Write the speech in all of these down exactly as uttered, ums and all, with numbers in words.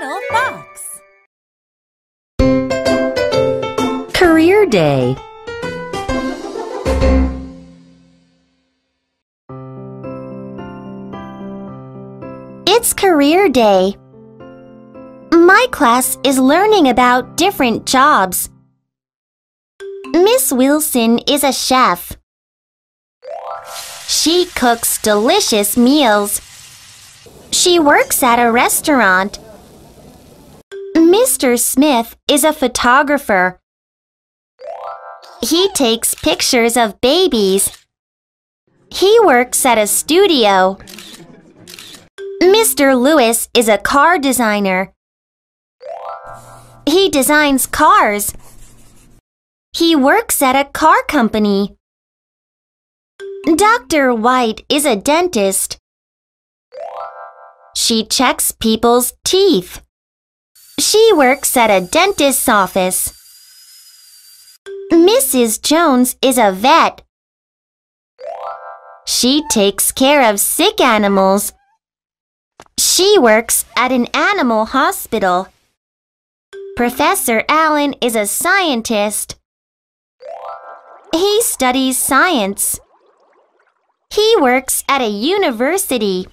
little fox. Career Day. It's Career Day. My class is learning about different jobs. Miss Wilson is a chef. She cooks delicious meals. She works at a restaurant. Mister Smith is a photographer. He takes pictures of babies. He works at a studio. Mister Lewis is a car designer. He designs cars. He works at a car company. Doctor White is a dentist. She checks people's teeth. She works at a dentist's office. Missus Jones is a vet. She takes care of sick animals. She works at an animal hospital. Professor Allen is a scientist. He studies science. He works at a university.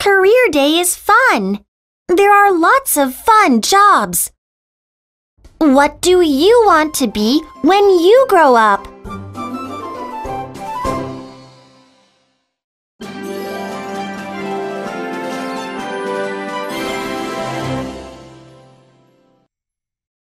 Career Day is fun. There are lots of fun jobs. What do you want to be when you grow up?